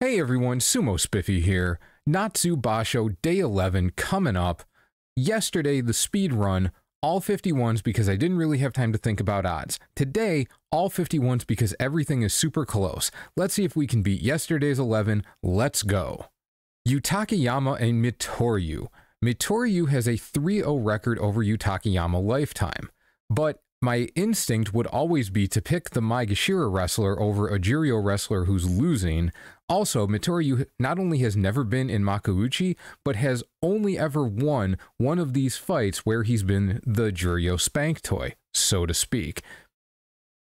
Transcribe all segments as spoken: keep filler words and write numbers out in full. Hey everyone, Sumo Spiffy here. Natsu Basho Day eleven coming up. Yesterday, the speed run, all fifty-ones because I didn't really have time to think about odds. Today, all fifty-ones because everything is super close. Let's see if we can beat yesterday's eleven. Let's go. Yutakayama and Mitoryu. Mitoryu has a three oh record over Yutakayama lifetime, but my instinct would always be to pick the Maegashira wrestler over a Jiryo wrestler who's losing. Also, Mitoryu not only has never been in Makuuchi, but has only ever won one of these fights where he's been the Jiryo spank toy, so to speak.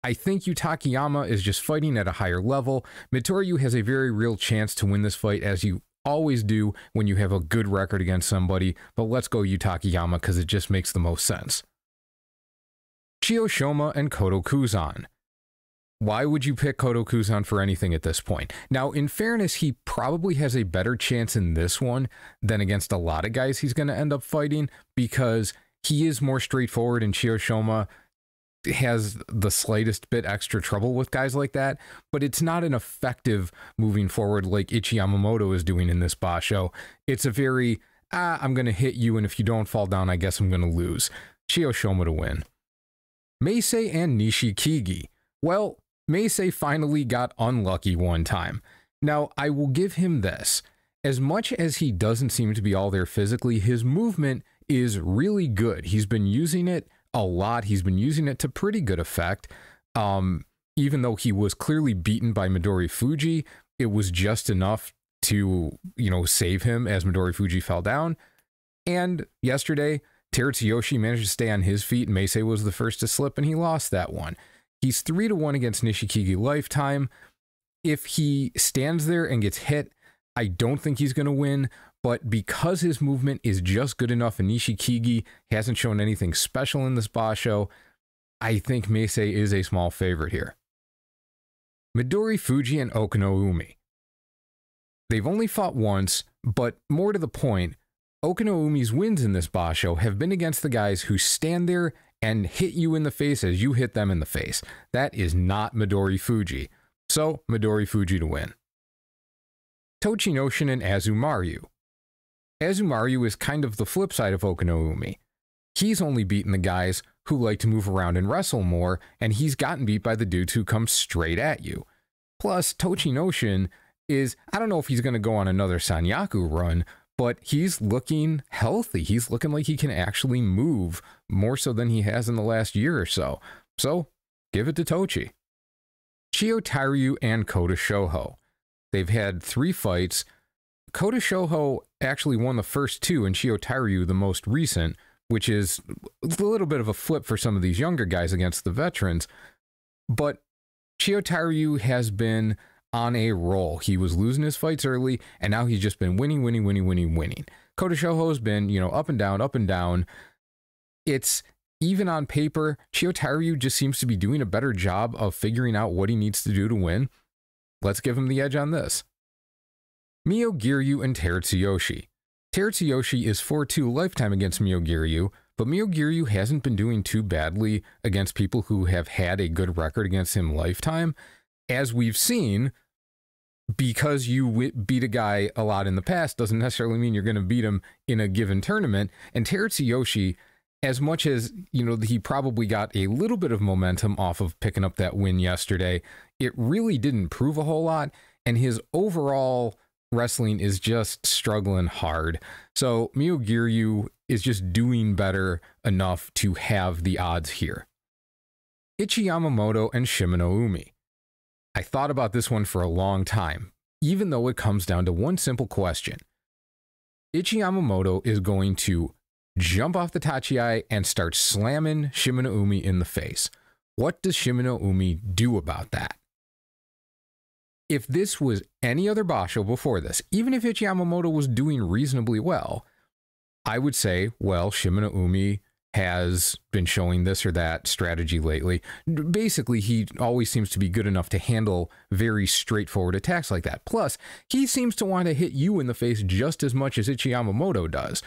I think Yutakayama is just fighting at a higher level. Mitoryu has a very real chance to win this fight, as you always do when you have a good record against somebody, but let's go Yutakayama because it just makes the most sense. Chiyoshoma and Kotokuzan. Why would you pick Kotokuzan for anything at this point? Now, in fairness, he probably has a better chance in this one than against a lot of guys he's going to end up fighting because he is more straightforward and Chiyoshoma has the slightest bit extra trouble with guys like that, but it's not an effective moving forward like Ichiyamamoto is doing in this basho. It's a very, ah, I'm going to hit you, and if you don't fall down, I guess I'm going to lose. Chiyoshoma to win. Meisei and Nishikigi. Well, Meisei finally got unlucky one time. Now, I will give him this. As much as he doesn't seem to be all there physically, his movement is really good. He's been using it a lot. He's been using it to pretty good effect. Um, even though he was clearly beaten by Midorifuji, it was just enough to, you know, save him as Midorifuji fell down. And yesterday, Terutsuyoshi managed to stay on his feet, and Meisei was the first to slip, and he lost that one. He's three to one against Nishikigi lifetime. If he stands there and gets hit, I don't think he's going to win, but because his movement is just good enough and Nishikigi hasn't shown anything special in this basho, I think Meisei is a small favorite here. Midorifuji and Okinoumi. They've only fought once, but more to the point, Okinoumi's wins in this basho have been against the guys who stand there and hit you in the face as you hit them in the face. That is not Midorifuji. So, Midorifuji to win. Tochinoshin and Azumaru. Azumaru is kind of the flip side of Okinoumi. He's only beaten the guys who like to move around and wrestle more, and he's gotten beat by the dudes who come straight at you. Plus, Tochinoshin is, I don't know if he's going to go on another Sanyaku run, but he's looking healthy. He's looking like he can actually move more so than he has in the last year or so. So, give it to Tochi. Chiyotairyu and Kotoshoho. They've had three fights. Kotoshoho actually won the first two, and Chiyotairyu the most recent, which is a little bit of a flip for some of these younger guys against the veterans. But Chiyotairyu has been on a roll. He was losing his fights early, and now he's just been winning, winning, winning, winning, winning. Kotoshoho's been, you know, up and down, up and down. It's even on paper, Chiyotairyu just seems to be doing a better job of figuring out what he needs to do to win. Let's give him the edge on this. Myogiryu and Terutsuyoshi. Terutsuyoshi is four two lifetime against Myogiryu, but Myogiryu hasn't been doing too badly against people who have had a good record against him lifetime. As we've seen, because you w beat a guy a lot in the past doesn't necessarily mean you're going to beat him in a given tournament. And Terutsuyoshi, as much as, you know, he probably got a little bit of momentum off of picking up that win yesterday, it really didn't prove a whole lot, and his overall wrestling is just struggling hard. So Myogiryu is just doing better enough to have the odds here. Ichiyamamoto and Shimanoumi. I thought about this one for a long time, even though it comes down to one simple question. Ichiyamamoto is going to jump off the Tachiai and start slamming Shimanoumi in the face. What does Shimanoumi do about that? If this was any other basho before this, even if Ichiyamamoto was doing reasonably well, I would say, well, Shimanoumi has been showing this or that strategy lately. Basically, he always seems to be good enough to handle very straightforward attacks like that. Plus, he seems to want to hit you in the face just as much as Ichiyamamoto does.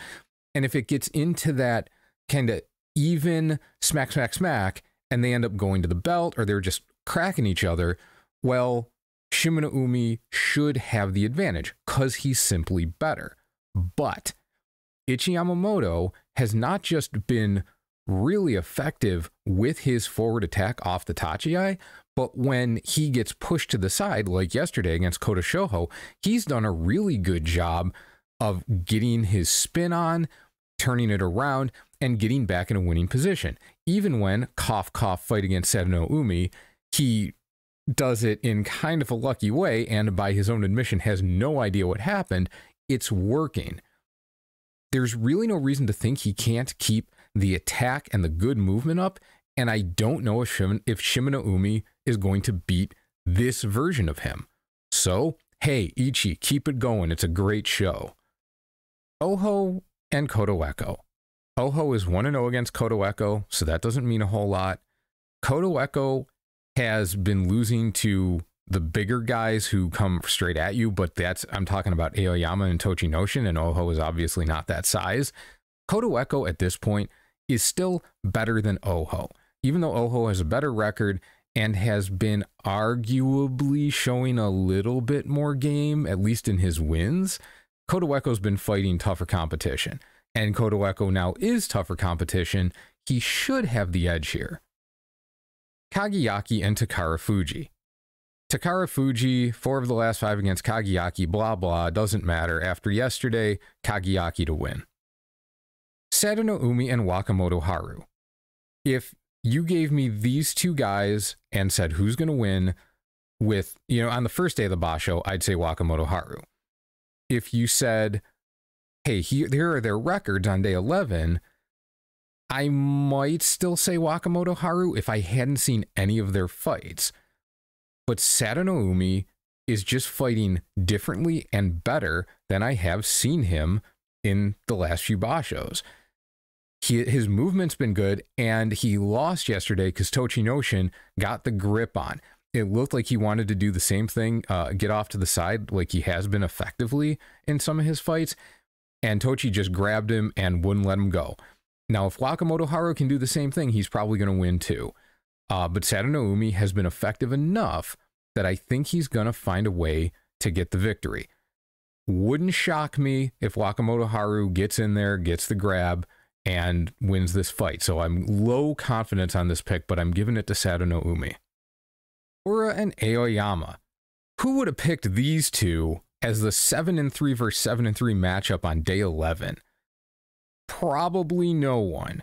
And if it gets into that kind of even smack, smack, smack, and they end up going to the belt or they're just cracking each other, well, Shimanoumi should have the advantage because he's simply better. But Ichiyamamoto has not just been really effective with his forward attack off the Tachi-Eye, but when he gets pushed to the side, like yesterday against Kotoshoho, he's done a really good job of getting his spin on, turning it around, and getting back in a winning position. Even when cough cough fight against Sadanoumi, he does it in kind of a lucky way, and by his own admission has no idea what happened. It's working. There's really no reason to think he can't keep the attack and the good movement up, and I don't know if, Shim if Shimanoumi is going to beat this version of him. So, hey, Ichi, keep it going. It's a great show. Oho and Kotoeko. Oho is one and oh against Kotoeko, so that doesn't mean a whole lot. Kotoeko has been losing to the bigger guys who come straight at you, but that's, I'm talking about Aoyama and Tochinoshin, and Oho is obviously not that size. Kotoeko at this point is still better than Oho, even though Oho has a better record and has been arguably showing a little bit more game, at least in his wins. Kotoeko's been fighting tougher competition, and Kotoeko now is tougher competition. He should have the edge here. Kagayaki and Takarafuji. Takarafuji, four of the last five against Kagayaki, blah blah, doesn't matter. After yesterday, Kagayaki to win. Sadanoumi and Wakamotoharu. If you gave me these two guys and said who's going to win with, you know, on the first day of the Basho, I'd say Wakamotoharu. If you said, hey, here, here are their records on day eleven, I might still say Wakamotoharu if I hadn't seen any of their fights. But Sadanoumi is just fighting differently and better than I have seen him in the last few Bashos. He, his movement's been good, and he lost yesterday because Tochinoshin got the grip on. It looked like he wanted to do the same thing, uh, get off to the side like he has been effectively in some of his fights, and Tochi just grabbed him and wouldn't let him go. Now, if Wakamotoharu can do the same thing, he's probably going to win too. Uh, but Sadanoumi has been effective enough that I think he's going to find a way to get the victory. Wouldn't shock me if Wakamotoharu gets in there, gets the grab, and wins this fight. So I'm low confidence on this pick, but I'm giving it to Sadanoumi. Ura and Aoyama. Who would have picked these two as the seven and three versus seven and three matchup on day eleven? Probably no one.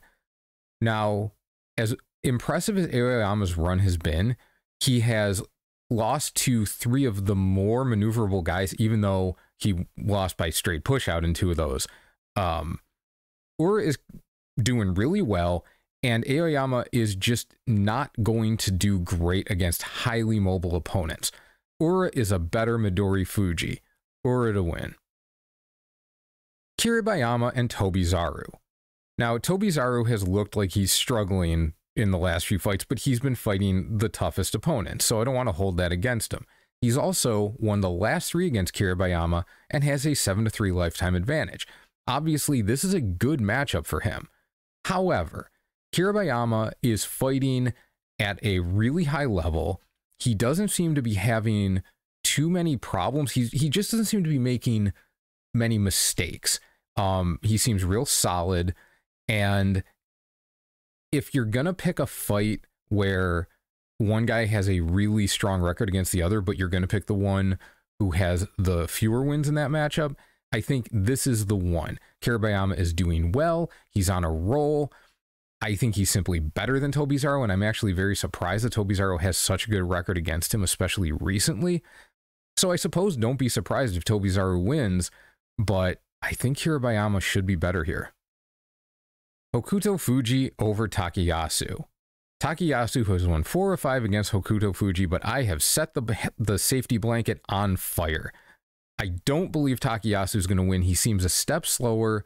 Now, as impressive as Aoyama's run has been, he has lost to three of the more maneuverable guys, even though he lost by straight push out in two of those. Um, Ura is doing really well, and Aoyama is just not going to do great against highly mobile opponents. Ura is a better Midorifuji. Ura to win. Kiribayama and Tobizaru. Now, Tobizaru has looked like he's struggling in the last few fights, but he's been fighting the toughest opponents, so I don't want to hold that against him. He's also won the last three against Kiribayama and has a seven to three lifetime advantage. Obviously, this is a good matchup for him. However, Kiribayama is fighting at a really high level. He doesn't seem to be having too many problems. He's, he just doesn't seem to be making many mistakes. Um, he seems real solid, and if you're going to pick a fight where one guy has a really strong record against the other, but you're going to pick the one who has the fewer wins in that matchup, I think this is the one. Kiribayama is doing well. He's on a roll. I think he's simply better than Tobizaru, and I'm actually very surprised that Tobizaru has such a good record against him, especially recently. So I suppose don't be surprised if Tobizaru wins, but I think Kiribayama should be better here. Hokutofuji over Takayasu. Takayasu has won four or five against Hokutofuji, but I have set the, the safety blanket on fire. I don't believe Takayasu is going to win. He seems a step slower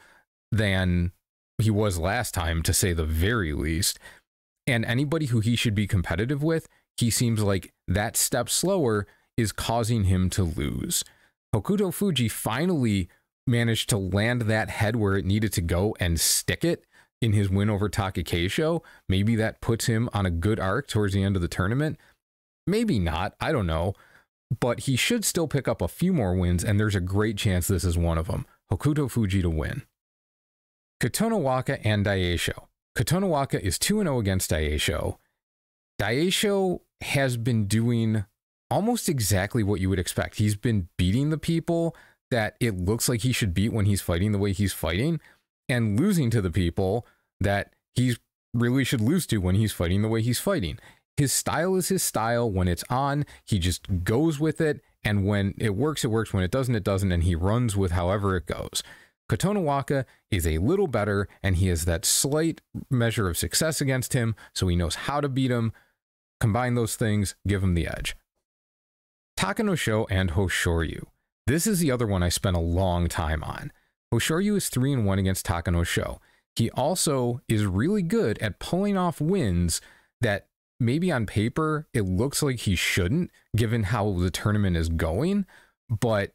than he was last time, to say the very least. And anybody who he should be competitive with, he seems like that step slower is causing him to lose. Hokutofuji finally managed to land that head where it needed to go and stick it in his win over Takakeisho. Maybe that puts him on a good arc towards the end of the tournament. Maybe not. I don't know. but he should still pick up a few more wins, and there's a great chance this is one of them. Hokutofuji to win. Kotonowaka and Daisho. Kotonowaka is two and oh against Daisho. Daisho has been doing almost exactly what you would expect. He's been beating the people that it looks like he should beat when he's fighting the way he's fighting, and losing to the people that he really should lose to when he's fighting the way he's fighting. His style is his style. When it's on, he just goes with it, and when it works, it works. When it doesn't, it doesn't, and he runs with however it goes. Kotonowaka is a little better, and he has that slight measure of success against him, so he knows how to beat him. Combine those things, give him the edge. Takanosho and Hoshoryu. This is the other one I spent a long time on. Hoshoryu is three and one against Takanosho. He also is really good at pulling off wins that maybe on paper it looks like he shouldn't, given how the tournament is going, but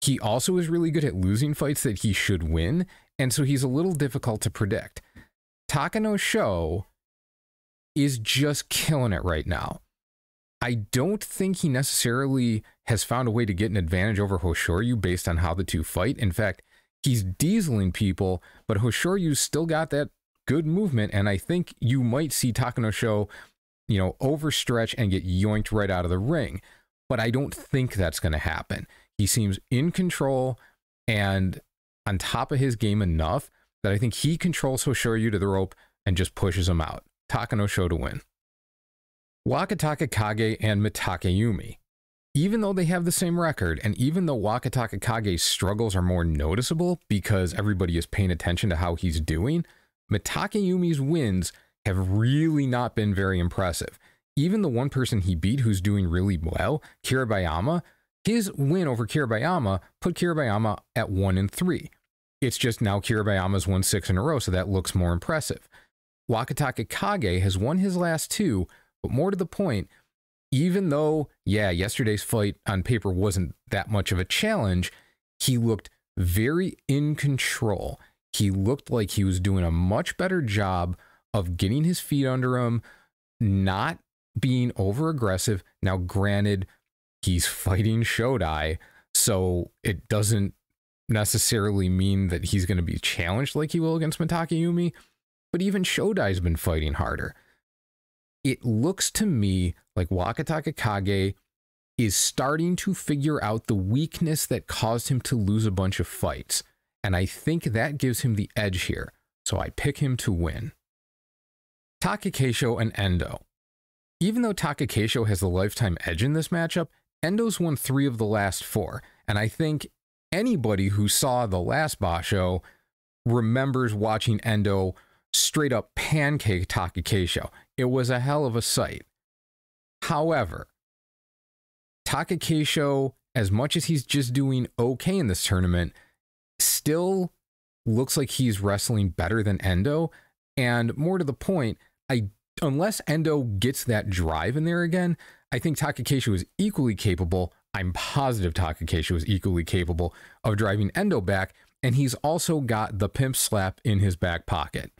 he also is really good at losing fights that he should win, and so he's a little difficult to predict. Takanosho is just killing it right now. I don't think he necessarily has found a way to get an advantage over Hoshoryu based on how the two fight. In fact, he's dieseling people, but Hoshoryu's still got that good movement, and I think you might see Takanosho, you know, overstretch and get yoinked right out of the ring. But I don't think that's going to happen. He seems in control and on top of his game enough that I think he controls Hoshoryu to the rope and just pushes him out. Takanosho to win. Wakatakakage and Mitakeumi. Even though they have the same record, and even though Wakatakakage's struggles are more noticeable because everybody is paying attention to how he's doing, Mitakeumi's wins have really not been very impressive. Even the one person he beat who's doing really well, Kiribayama, his win over Kiribayama put Kiribayama at one and three. It's just now Kiribayama's won six in a row, so that looks more impressive. Wakatakakage has won his last two, but more to the point, even though, yeah, yesterday's fight on paper wasn't that much of a challenge, he looked very in control. He looked like he was doing a much better job of getting his feet under him, not being over aggressive. Now, granted, he's fighting Shodai, so it doesn't necessarily mean that he's going to be challenged like he will against Mitakeumi, but even Shodai's been fighting harder. It looks to me like Wakatakakage is starting to figure out the weakness that caused him to lose a bunch of fights, and I think that gives him the edge here, so I pick him to win. Takakeisho and Endo. Even though Takakeisho has the lifetime edge in this matchup, Endo's won three of the last four, and I think anybody who saw the last Basho remembers watching Endo straight up pancake Takakeisho. It was a hell of a sight. However, Takakeisho, as much as he's just doing okay in this tournament, still looks like he's wrestling better than Endo. And more to the point, I, unless Endo gets that drive in there again, I think Takakeisho is equally capable. I'm positive Takakeisho is equally capable of driving Endo back, and he's also got the pimp slap in his back pocket.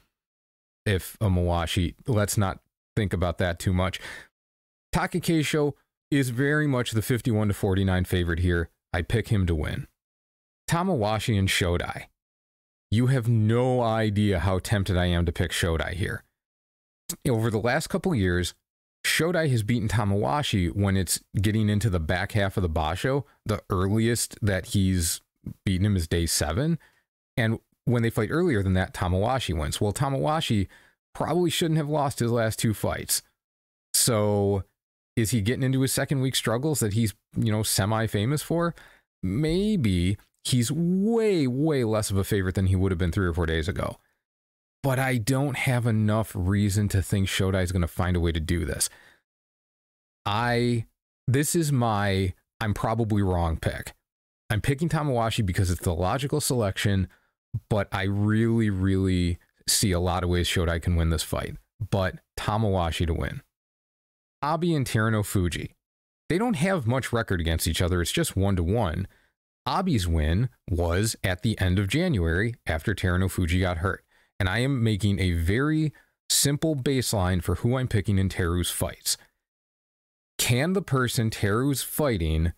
If a Mawashi, let's not think about that too much. Takakeisho is very much the fifty-one to forty-nine favorite here. I pick him to win. Tamawashi and Shodai. You have no idea how tempted I am to pick Shodai here. Over the last couple years, Shodai has beaten Tamawashi when it's getting into the back half of the Basho. The earliest that he's beaten him is day seven. And when they fight earlier than that, Tamawashi wins. Well, Tamawashi probably shouldn't have lost his last two fights. So is he getting into his second week struggles that he's, you know, semi-famous for? Maybe. He's way, way less of a favorite than he would have been three or four days ago. But I don't have enough reason to think Shodai is going to find a way to do this. I, this is my, I'm probably wrong pick. I'm picking Tamawashi because it's the logical selection, but I really, really see a lot of ways Shodai can win this fight. But Tamawashi to win. Abi and Terutsuyoshi. They don't have much record against each other. It's just one to one. Abi's win was at the end of January after Terutsuyoshi got hurt. And I am making a very simple baseline for who I'm picking in Teru's fights. Can the person Teru's fighting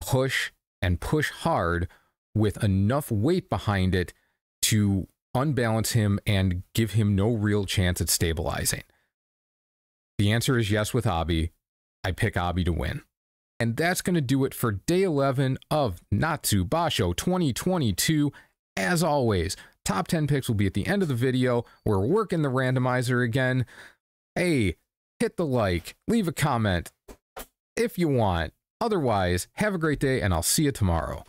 push and push hard with enough weight behind it to unbalance him and give him no real chance at stabilizing? The answer is yes with Abi. I pick Abi to win. And that's going to do it for day eleven of Natsu Basho twenty twenty-two. As always, top ten picks will be at the end of the video. We're working the randomizer again. Hey, hit the like, leave a comment if you want. Otherwise, have a great day, and I'll see you tomorrow.